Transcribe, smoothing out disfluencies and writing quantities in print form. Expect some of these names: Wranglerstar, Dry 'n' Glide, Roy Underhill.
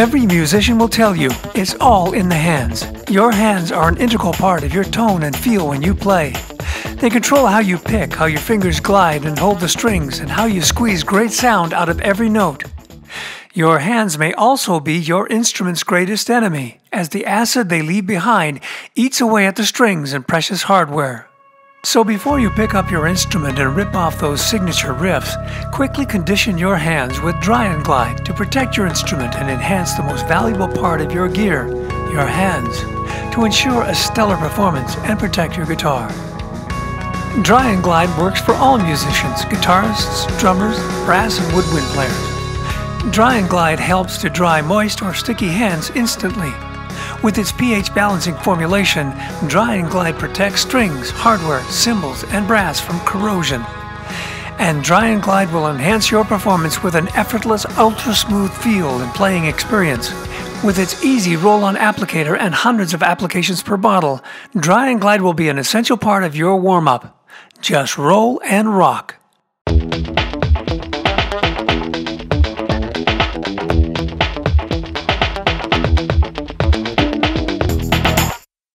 Every musician will tell you, it's all in the hands. Your hands are an integral part of your tone and feel when you play. They control how you pick, how your fingers glide and hold the strings, and how you squeeze great sound out of every note. Your hands may also be your instrument's greatest enemy, as the acid they leave behind eats away at the strings and precious hardware. So before you pick up your instrument and rip off those signature riffs, quickly condition your hands with Dry 'n' Glide to protect your instrument and enhance the most valuable part of your gear, your hands, to ensure a stellar performance and protect your guitar. Dry 'n' Glide works for all musicians, guitarists, drummers, brass and woodwind players. Dry 'n' Glide helps to dry moist or sticky hands instantly. With its pH balancing formulation, Dry 'n' Glide protects strings, hardware, cymbals, and brass from corrosion. And Dry 'n' Glide will enhance your performance with an effortless, ultra-smooth feel and playing experience. With its easy roll-on applicator and hundreds of applications per bottle, Dry 'n' Glide will be an essential part of your warm-up. Just roll and rock.